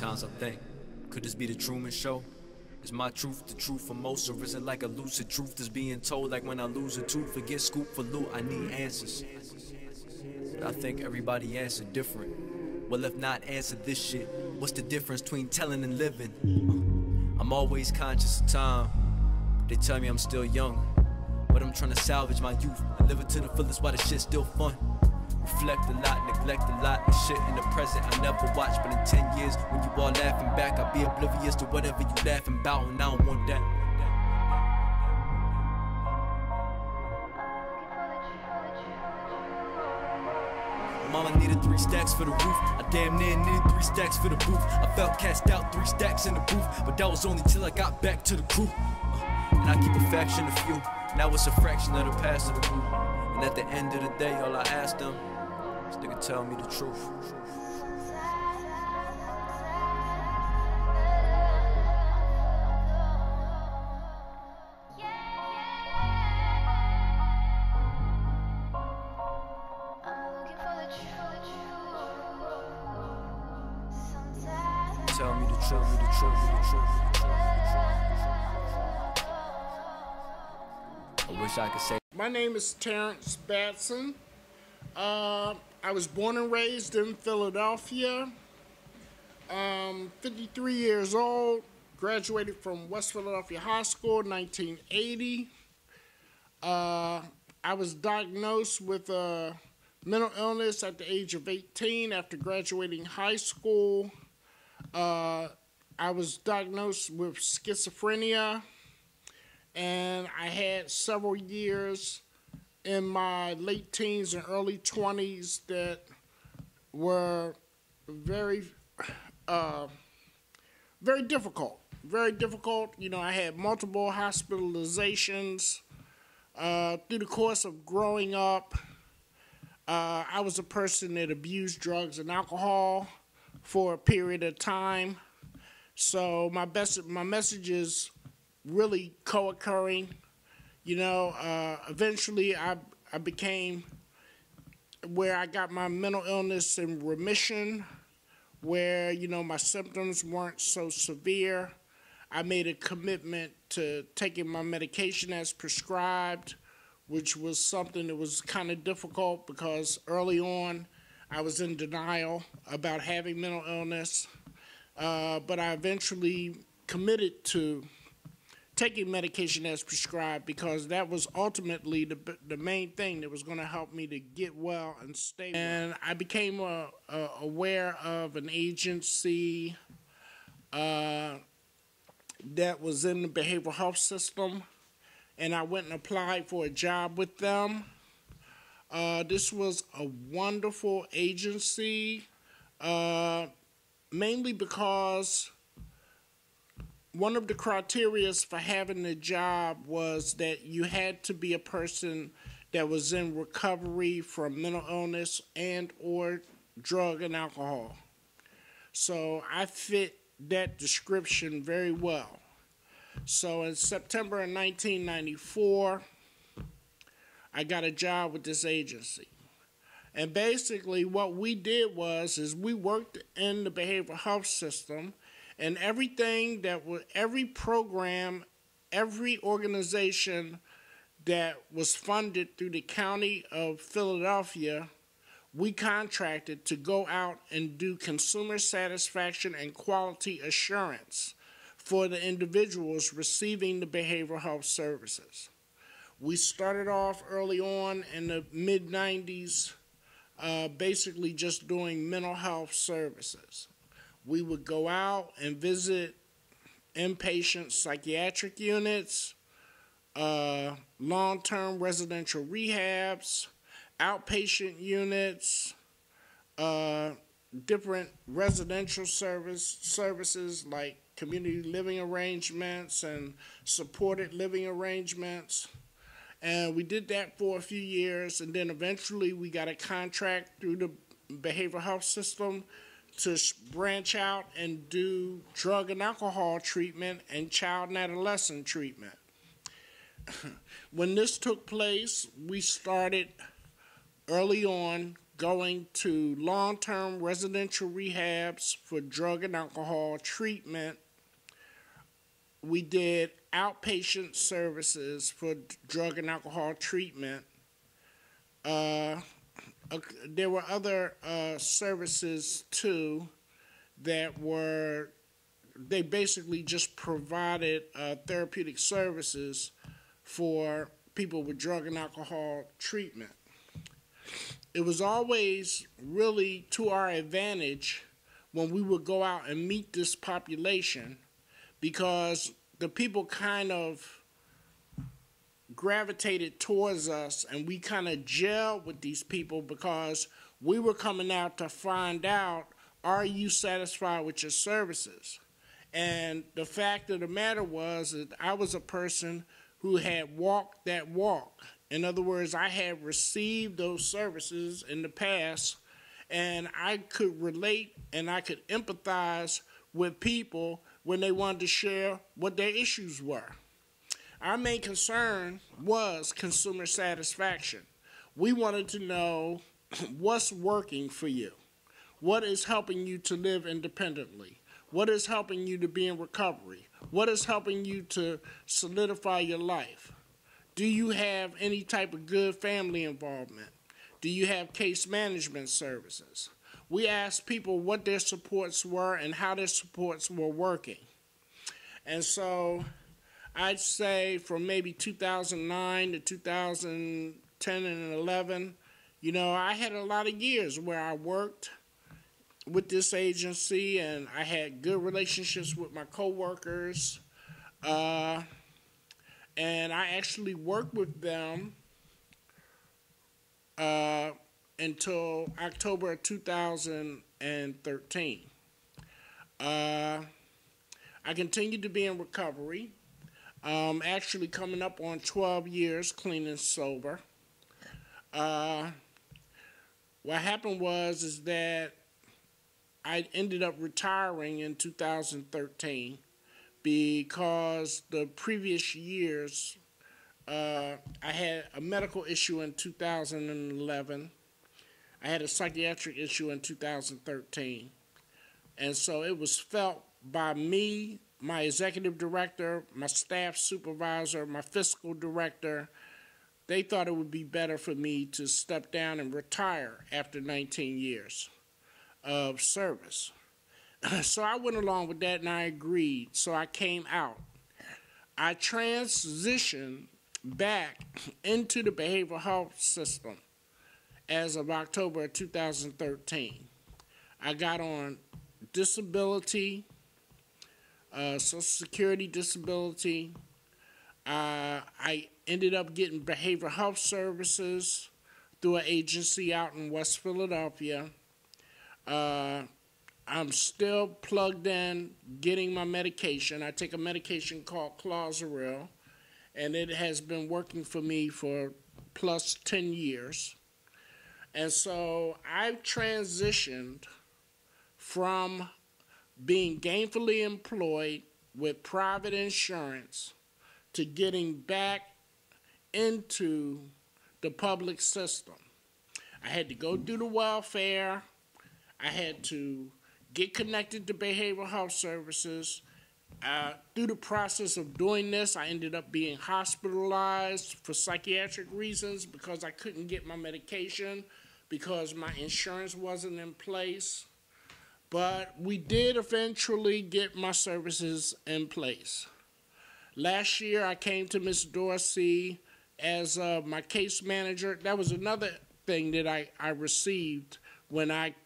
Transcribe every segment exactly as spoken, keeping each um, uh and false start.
Sometimes I think, could this be the Truman Show? Is my truth the truth for most, or is it like a lucid truth that's being told? Like when I lose a tooth or get scooped for loot, I need answers. But I think everybody answered different. Well, if not answer this shit, what's the difference between telling and living? I'm always conscious of time. They tell me I'm still young, but I'm trying to salvage my youth and live it to the fullest while the shit's still fun. Reflect a lot, neglect a lot, the shit in the present I never watch. But in ten years, when you all laughing back, I'll be oblivious to whatever you laughing about, and I don't want that. Mama needed three stacks for the roof, I damn near needed three stacks for the booth. I felt cast out, three stacks in the booth, but that was only till I got back to the crew. And I keep a faction of few, now it's a fraction of the past of the group. And at the end of the day, all I asked them, this nigga tell me the truth. Tell me the truth, the truth, the truth, the truth, the truth. I wish I could say. My name is Terrence Batson. Uh, I was born and raised in Philadelphia. Um, fifty-three years old. Graduated from West Philadelphia High School in nineteen eighty. Uh, I was diagnosed with a mental illness at the age of eighteen after graduating high school. Uh, I was diagnosed with schizophrenia, and I had several years in my late teens and early twenties that were very, uh, very difficult, very difficult. You know, I had multiple hospitalizations uh, through the course of growing up. Uh, I was a person that abused drugs and alcohol for a period of time. So my best, my message is really co-occurring. You know, uh, eventually I, I became where I got my mental illness in remission, where, you know, my symptoms weren't so severe. I made a commitment to taking my medication as prescribed, which was something that was kind of difficult because early on, I was in denial about having mental illness, uh, but I eventually committed to taking medication as prescribed because that was ultimately the, the main thing that was going to help me to get well and stay well. And I became uh, uh, aware of an agency uh, that was in the behavioral health system, and I went and applied for a job with them. Uh, this was a wonderful agency, uh, mainly because one of the criteria for having the job was that you had to be a person that was in recovery from mental illness and or drug and alcohol. So I fit that description very well. So in September of nineteen ninety-four, I got a job with this agency. And basically what we did was is we worked in the behavioral health system, and everything that was, every program, every organization that was funded through the county of Philadelphia, we contracted to go out and do consumer satisfaction and quality assurance for the individuals receiving the behavioral health services. We started off early on in the mid nineties uh, basically just doing mental health services. We would go out and visit inpatient psychiatric units, uh, long-term residential rehabs, outpatient units, uh, different residential service services like community living arrangements and supported living arrangements. And we did that for a few years, and then eventually we got a contract through the behavioral health system to branch out and do drug and alcohol treatment and child and adolescent treatment. When this took place, we started early on going to long-term residential rehabs for drug and alcohol treatment. We did outpatient services for drug and alcohol treatment. Uh, uh, there were other uh, services, too, that were, they basically just provided uh, therapeutic services for people with drug and alcohol treatment. It was always really to our advantage when we would go out and meet this population, because the people kind of gravitated towards us, and we kind of gelled with these people because we were coming out to find out, are you satisfied with your services? And the fact of the matter was that I was a person who had walked that walk. In other words, I had received those services in the past, and I could relate and I could empathize with people when they wanted to share what their issues were. Our main concern was consumer satisfaction. We wanted to know what's working for you, what is helping you to live independently, what is helping you to be in recovery, what is helping you to solidify your life. Do you have any type of good family involvement? Do you have case management services? We asked people what their supports were and how their supports were working. And so I'd say from maybe two thousand nine to two thousand ten and eleven, you know, I had a lot of years where I worked with this agency and I had good relationships with my coworkers. Uh, And I actually worked with them uh, until October of two thousand thirteen. Uh, I continued to be in recovery, um, actually coming up on twelve years clean and sober. Uh, what happened was is that I ended up retiring in two thousand thirteen. Because the previous years, uh, I had a medical issue in two thousand eleven. I had a psychiatric issue in two thousand thirteen. And so it was felt by me, my executive director, my staff supervisor, my fiscal director. They thought it would be better for me to step down and retire after nineteen years of service. So I went along with that and I agreed. So I came out. I transitioned back into the behavioral health system as of October of two thousand thirteen. I got on disability, uh, Social Security disability. Uh, I ended up getting behavioral health services through an agency out in West Philadelphia. Uh, I'm still plugged in getting my medication. I take a medication called Clozaril, and it has been working for me for plus ten years. And so I've transitioned from being gainfully employed with private insurance to getting back into the public system. I had to go do the welfare. I had to get connected to behavioral health services. Uh, through the process of doing this, I ended up being hospitalized for psychiatric reasons because I couldn't get my medication because my insurance wasn't in place. But we did eventually get my services in place. Last year, I came to Miz Dorsey as uh, my case manager. That was another thing that I, I received when I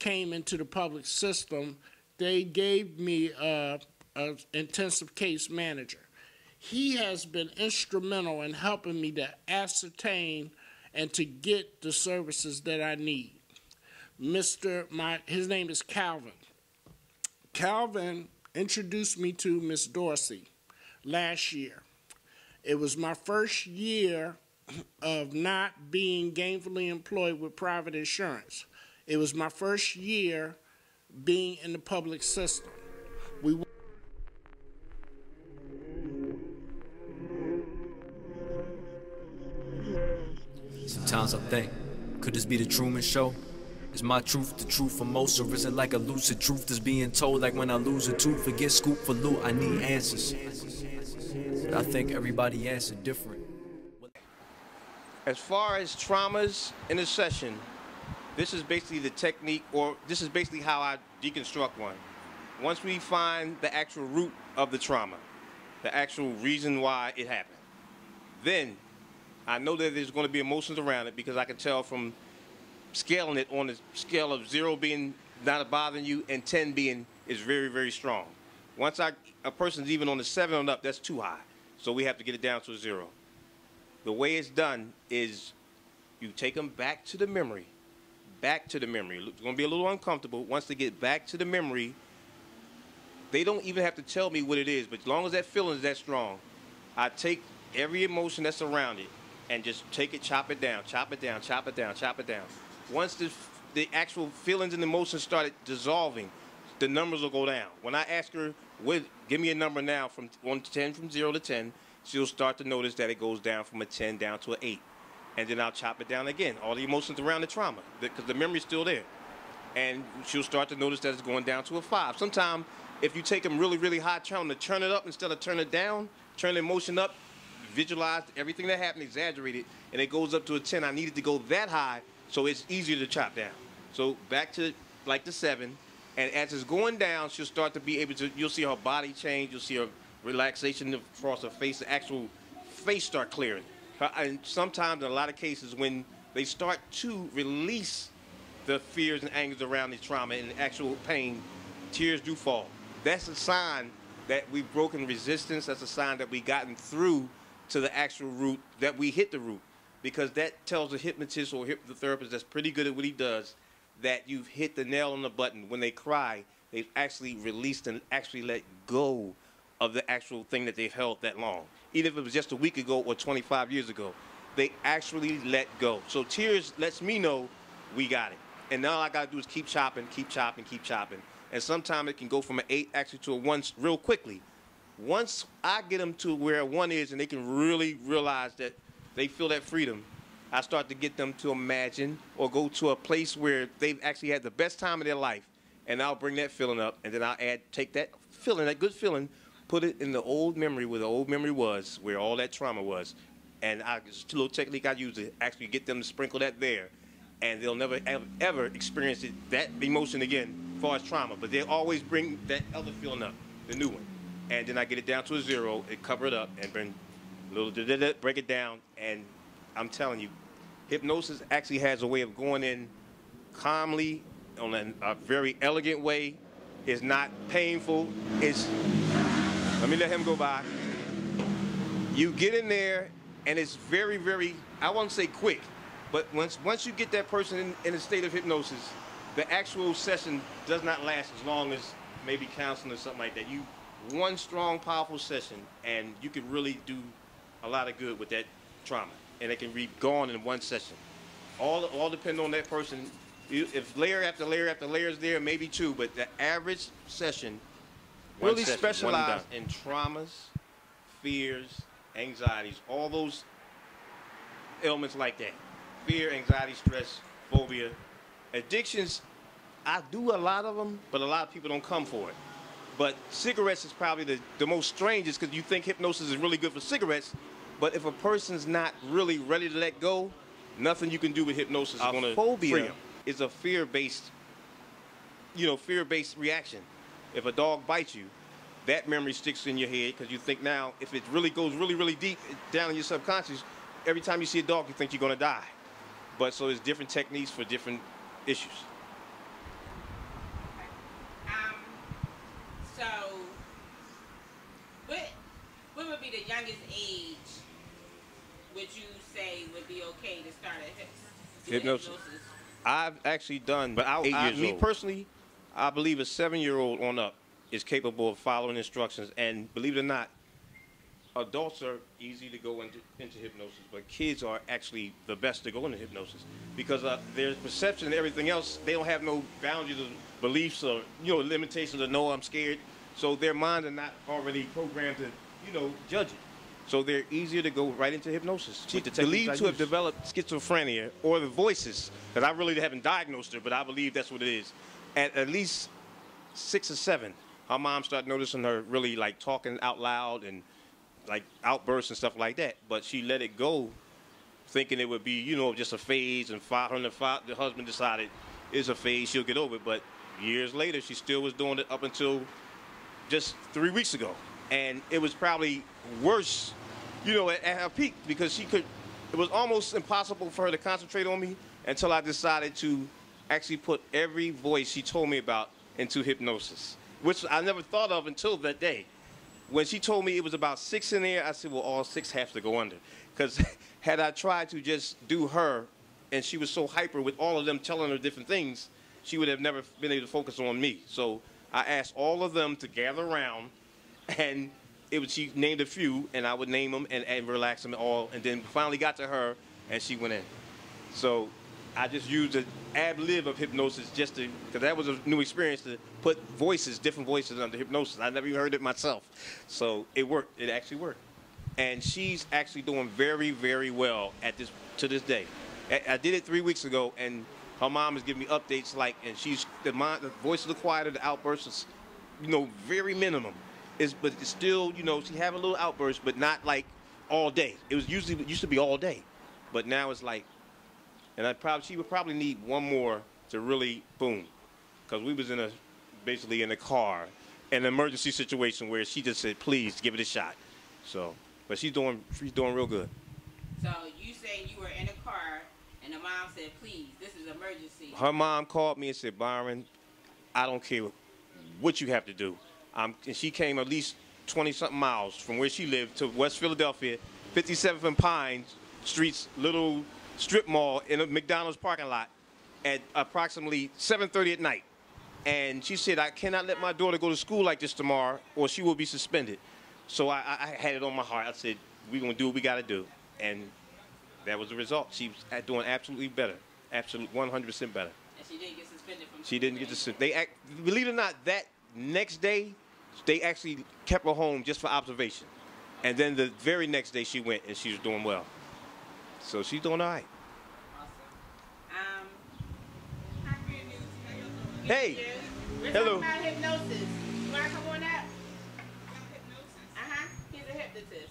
came into the public system. They gave me a, a intensive case manager. He has been instrumental in helping me to ascertain and to get the services that I need. Mister, my his name is Calvin. Calvin introduced me to Miz Dorsey last year. It was my first year of not being gainfully employed with private insurance. It was my first year being in the public system. We sometimes I think, Could this be the Truman Show? Is my truth the truth for most, or is it like a lucid truth that's being told? Like when I lose a tooth, forget scoop for loot, I need answers. But I think everybody answered different. As far as traumas in a session, this is basically the technique, or this is basically how I deconstruct one. Once we find the actual root of the trauma, the actual reason why it happened, then I know that there's going to be emotions around it, because I can tell from scaling it on a scale of zero being not bothering you and ten being is very, very strong. Once I, a person's even on the seven and up, that's too high. So we have to get it down to a zero. The way it's done is you take them back to the memory, back to the memory. It's going to be a little uncomfortable. Once they get back to the memory, they don't even have to tell me what it is, but as long as that feeling is that strong, I take every emotion that's around it and just take it, chop it down, chop it down, chop it down, chop it down. Once the, the actual feelings and emotions started dissolving, the numbers will go down. When I ask her, what, give me a number now from one to ten, from zero to ten, she'll start to notice that it goes down from a ten down to an eight. And then I'll chop it down again, all the emotions around the trauma, because the memory's still there. And she'll start to notice that it's going down to a five. Sometimes, if you take them really, really high, tell them to turn it up instead of turn it down, turn the emotion up, visualize everything that happened, exaggerate it, and it goes up to a ten. I need it to go that high so it's easier to chop down. So back to like the seven, and as it's going down, she'll start to be able to, you'll see her body change, you'll see her relaxation across her face, the actual face start clearing. And sometimes, in a lot of cases, when they start to release the fears and angers around the trauma and the actual pain, tears do fall. That's a sign that we've broken resistance. That's a sign that we've gotten through to the actual root, that we hit the root, because that tells the hypnotist or hypnotherapist that's pretty good at what he does that you've hit the nail on the button. When they cry, they've actually released and actually let go of the actual thing that they've held that long. Even if it was just a week ago or twenty-five years ago, they actually let go. So tears lets me know we got it. And now all I gotta do is keep chopping, keep chopping, keep chopping. And sometimes it can go from an eight actually to a one real quickly. Once I get them to where one is and they can really realize that they feel that freedom, I start to get them to imagine or go to a place where they've actually had the best time of their life, and I'll bring that feeling up, and then I'll add, take that feeling, that good feeling, put it in the old memory where the old memory was, where all that trauma was, and I, just a little technique I use to actually get them to sprinkle that there, and they'll never ever, ever experience it, that emotion again. As far as trauma, but they always bring that other feeling up, the new one, and then I get it down to a zero, it cover it up, and bring a little da da da, break it down, and I'm telling you, hypnosis actually has a way of going in calmly, on a, a very elegant way. It's not painful. It's let me let him go by. You get in there, and it's very, very. I won't say quick, but once once you get that person in, in a state of hypnosis. The actual session does not last as long as maybe counseling or something like that. You, one strong, powerful session, and you can really do a lot of good with that trauma, and it can be gone in one session. All, all depend on that person. If layer after layer after layer is there, maybe two, but the average session really specializes in traumas, fears, anxieties, all those ailments like that. Fear, anxiety, stress, phobia, addictions. I do a lot of them, but a lot of people don't come for it. But cigarettes is probably the, the most strangest, because you think hypnosis is really good for cigarettes, but if a person's not really ready to let go, nothing you can do with hypnosis is going to phobia free them. Is a fear-based, you know, fear-based reaction. If a dog bites you, that memory sticks in your head, because you think now, if it really goes really, really deep down in your subconscious, every time you see a dog, you think you're going to die. But so there's different techniques for different issues. Um, so, what, what would be the youngest age would you say would be okay to start a hypnosis? hypnosis? I've actually done, but I, eight I, years I, me old. personally, I believe a seven-year-old on up is capable of following instructions. And believe it or not, adults are easy to go into, into hypnosis, but kids are actually the best to go into hypnosis, because uh, their perception and everything else, they don't have no boundaries or beliefs or, you know, limitations or no, I'm scared. So their minds are not already programmed to, you know, judge it. So they're easier to go right into hypnosis. She, the, the leads who have developed schizophrenia or the voices, because I really haven't diagnosed her, but I believe that's what it is. At at least six or seven, her mom started noticing her really like talking out loud and like outbursts and stuff like that. But she let it go, thinking it would be, you know, just a phase. And five hundred, five, the husband decided it's a phase, she'll get over it. But years later, she still was doing it up until just three weeks ago. And it was probably worse, you know, at, at her peak, because she could, it was almost impossible for her to concentrate on me until I decided to actually put every voice she told me about into hypnosis, which I never thought of until that day. When she told me it was about six in there, I said, well, all six have to go under. Because had I tried to just do her, and she was so hyper with all of them telling her different things, she would have never been able to focus on me. So I asked all of them to gather around, and it was, she named a few, and I would name them and, and relax them all, and then finally got to her, and she went in. So I just used an ad-lib of hypnosis just to, because that was a new experience, to put voices, different voices under hypnosis. I never even heard it myself. So it worked. It actually worked. And she's actually doing very, very well at this, to this day. I, I did it three weeks ago, and her mom is giving me updates like, and she's, the, mind, the voices are quieter, the outbursts is, you know, very minimum. Is, but it's still, you know, she having a little outburst, but not like all day. It was usually, it used to be all day, but now it's like, and I probably, she would probably need one more to really boom, because we was in a, basically in a car, an emergency situation where she just said, please give it a shot. So, but she's doing, she's doing real good. So you say you were in a car and the mom said, please, this is emergency. Her mom called me and said, Byron, I don't care what you have to do. Um, and she came at least twenty-something miles from where she lived to West Philadelphia, fifty-seventh and Pine Street's little strip mall in a McDonald's parking lot at approximately seven thirty at night. And she said, I cannot let my daughter go to school like this tomorrow or she will be suspended. So I, I had it on my heart. I said, we're going to do what we got to do. And that was the result. She was doing absolutely better, absolutely one hundred percent better. And she didn't get suspended from school. She didn't get suspended. They act, believe it or not, that next day, they actually kept her home just for observation. And then the very next day she went and she was doing well. So she's doing all right. Awesome. Um, hey. Hey. We're Hello. Talking about hypnosis. You want to come on up? Uh-huh. He's a hypnotist.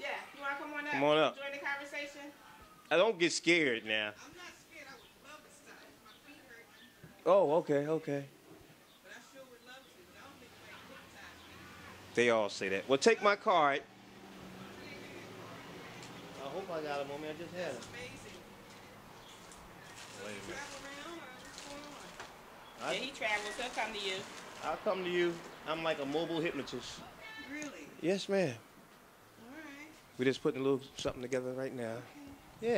Yeah. You want to come on up? Come on up. Join the conversation? I don't get scared now. I'm not scared. I would love to stop. My feet hurt. Oh, okay, okay. They all say that. Well, take my card. I hope I got them on me. I just had them. Wait a minute. I, yeah, he travels. He'll come to you. I'll come to you. I'm like a mobile hypnotist. Really? Yes, ma'am. All right. We're just putting a little something together right now. Okay. Yeah.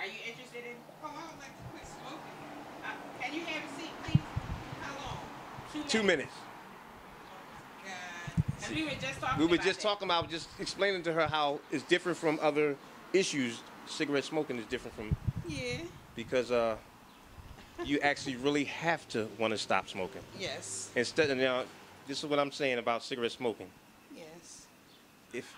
Are you interested in? Oh, I would like to quit smoking. Uh, can you have a seat, please? How long? Two minutes. Two minutes. And we were just talking, we were about, just talking about, just explaining to her how it's different from other issues. Cigarette smoking is different from, yeah, because uh, you actually really have to want to stop smoking. Yes. Instead, and now this is what I'm saying about cigarette smoking. Yes. If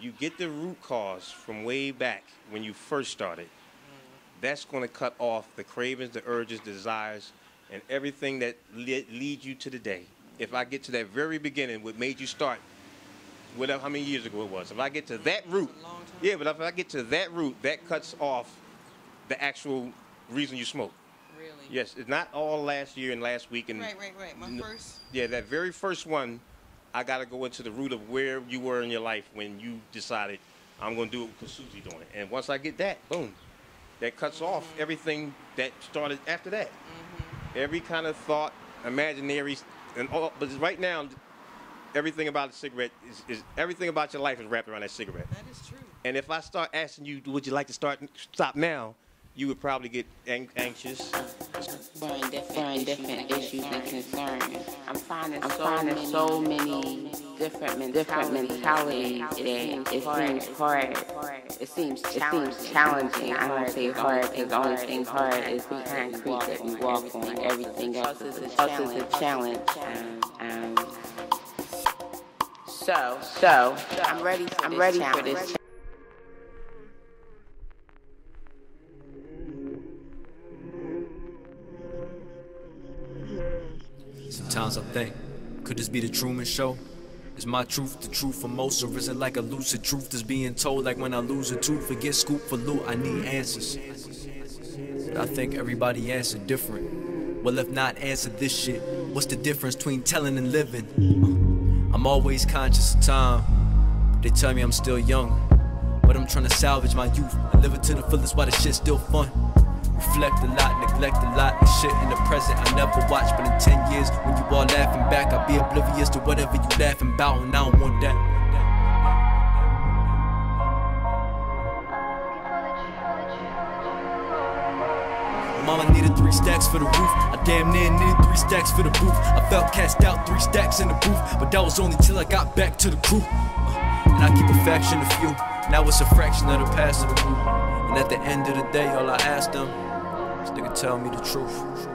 you get the root cause from way back when you first started, mm, that's going to cut off the cravings, the urges, desires, and everything that le leads you to the day. If I get to that very beginning, what made you start, whatever, how many years ago it was, if I get to that root, yeah, but if I get to that root, that cuts off the actual reason you smoke. Really? Yes, it's not all last year and last week. And right, right, right. My first. Yeah, that very first one, I got to go into the root of where you were in your life when you decided, I'm going to do it because Susie doing it. And once I get that, boom, that cuts mm-hmm. off everything that started after that. Mm-hmm. Every kind of thought, imaginary. And all, but right now, everything about the cigarette is, is everything about your life is wrapped around that cigarette. That is true. And if I start asking you, would you like to start stop now, you would probably get ang anxious. Learn different, learn different issues, issues and concerns. I'm finding, I'm so, finding many, so many different mentalities. Different mentalities. It, it seems hard. hard. It seems it seems challenging. I don't say hard because the only thing hard is the concrete that we walk on. Everything else is a challenge. Um, um, So, so, so I'm ready for I'm this ready challenge. For this. Sometimes I think, could this be the Truman Show? Is my truth the truth for most, or is it like a lucid truth that's being told? Like when I lose a tooth or get scooped for loot, I need answers. But I think everybody answered different. Well, if not answer this shit, what's the difference between telling and living? I'm always conscious of time. They tell me I'm still young, but I'm trying to salvage my youth and live it to the fullest while the shit's still fun. Reflect a lot, neglect a lot, and shit in the present I never watch. But in ten years, when you all laughing back, I'll be oblivious to whatever you laughing about, and I don't want that. Mama needed three stacks for the roof, I damn near needed three stacks for the booth. I felt cast out, three stacks in the booth, but that was only till I got back to the crew. And I keep a faction of few, now it's a fraction of the past of the group. And at the end of the day, all I asked them, this nigga tell me the truth.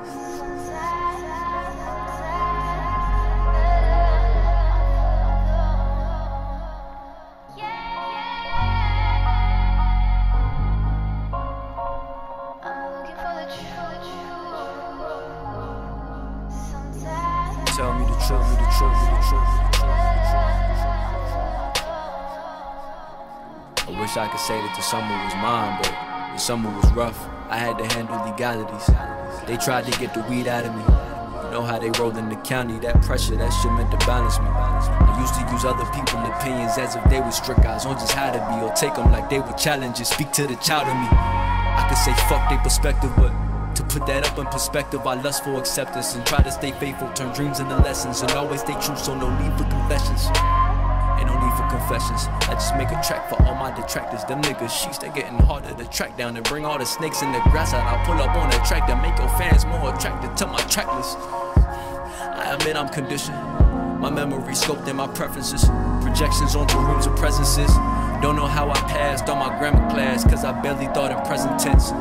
Tell me the truth, the truth, the truth, the truth. I wish I could say that the summer was mine, but the summer was rough. I had to handle legalities. They tried to get the weed out of me. You know how they roll in the county, that pressure, that shit meant to balance me. I used to use other people's opinions as if they were strict eyes on just how to be, or take them like they were challenges, speak to the child in me. I could say fuck their perspective, but to put that up in perspective, I lust for acceptance and try to stay faithful, turn dreams into lessons, and always stay true, so no need for confessions. Ain't no need for confessions, I just make a track for all my detractors. Them niggas sheets, they getting harder to track down, and bring all the snakes in the grass out. I pull up on a track to make your fans more attracted to my tracklist. I admit I'm conditioned, my memory scoped in my preferences, projections onto rooms of presences. Don't know how I passed on my grammar class, cause I barely thought in present tense.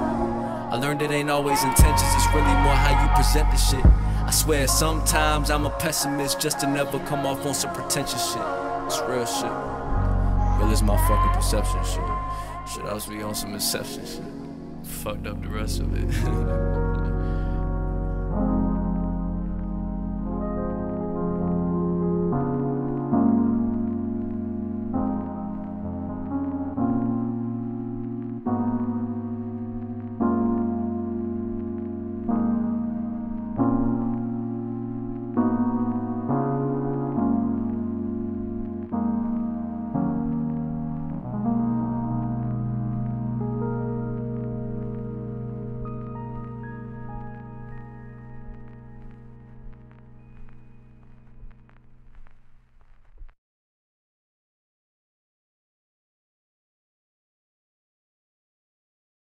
I learned it ain't always intentions, it's really more how you present the shit. I swear sometimes I'm a pessimist just to never come off on some pretentious shit. It's real shit. Real is my fucking perception shit. Shit, I was be on some inception shit. Fucked up the rest of it.